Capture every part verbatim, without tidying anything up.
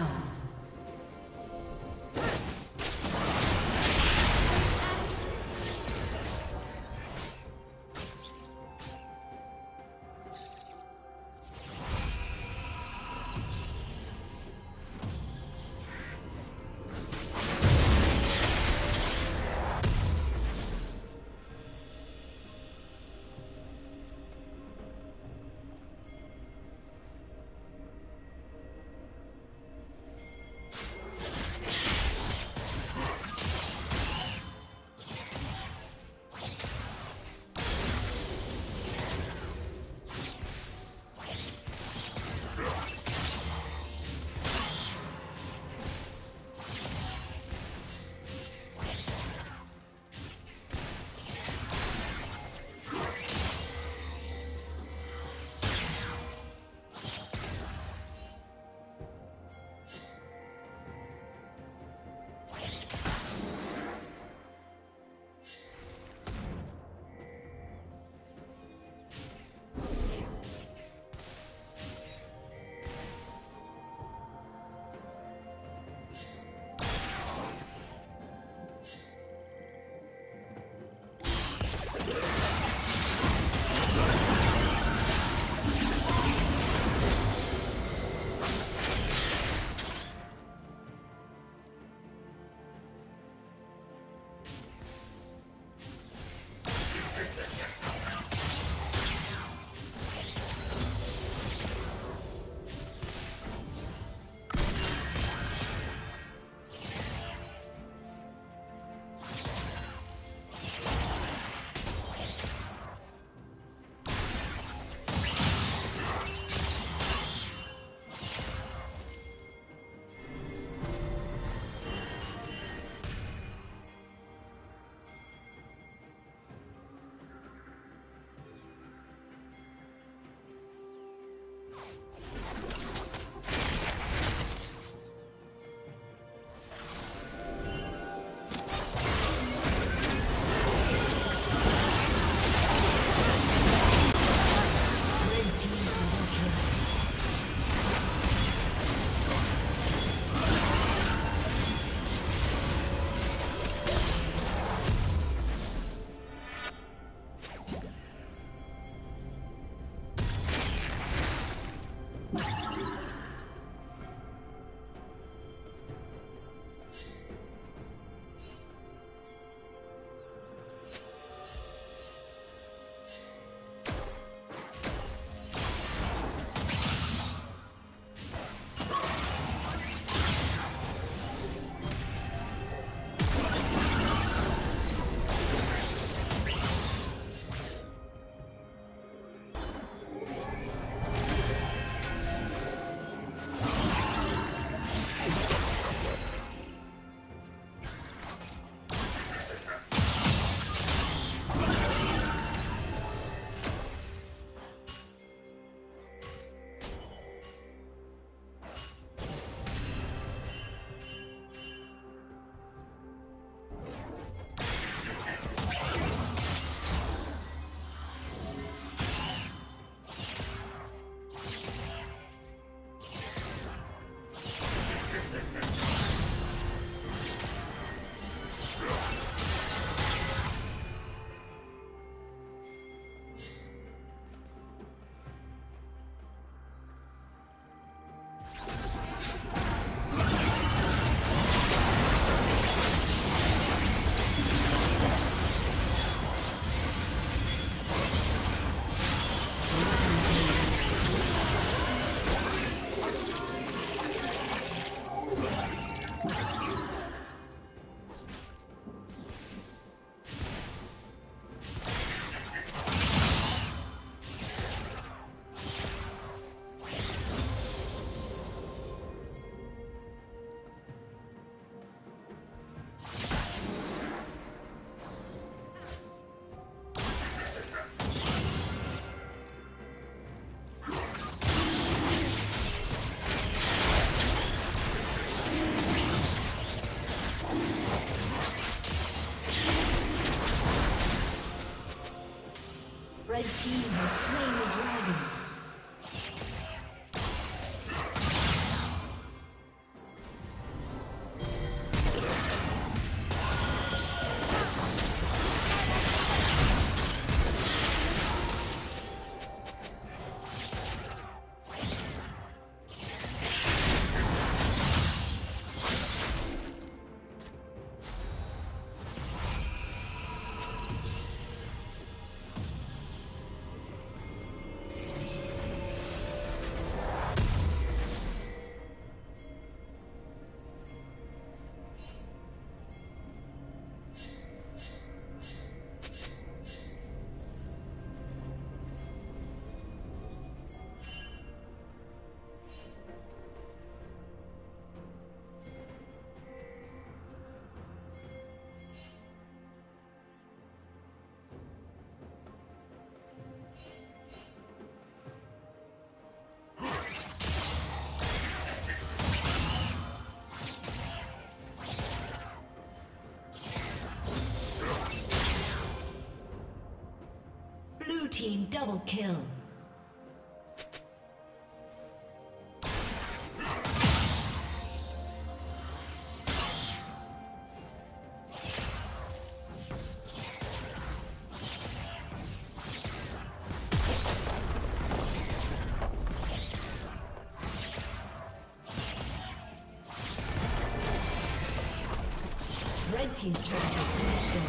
down. Double kill. Red team's turret has been destroyed.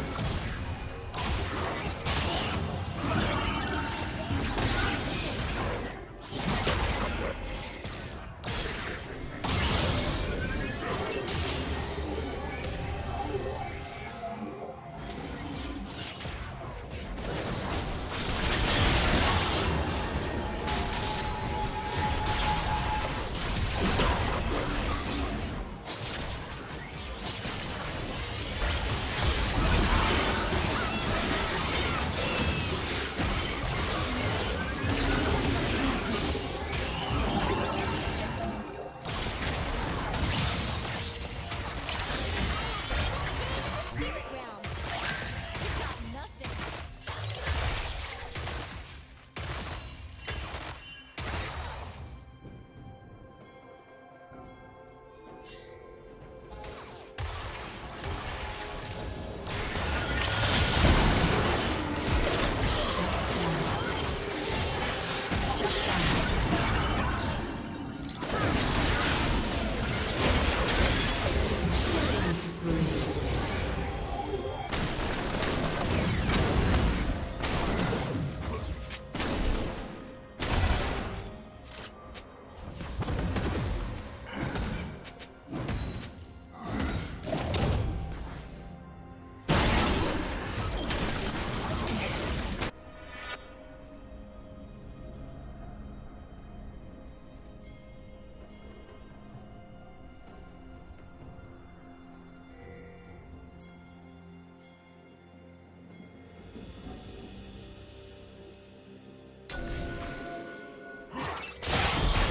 Has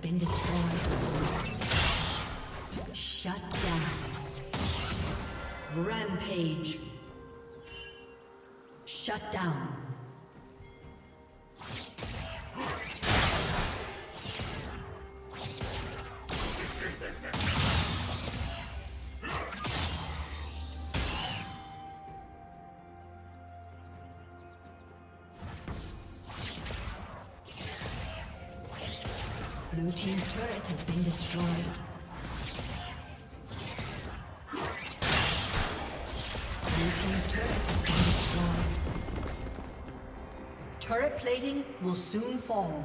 been destroyed. Shut down. Rampage. Shut down. Blue team's turret has been destroyed. Blue team's turret has been destroyed. Turret plating will soon fall.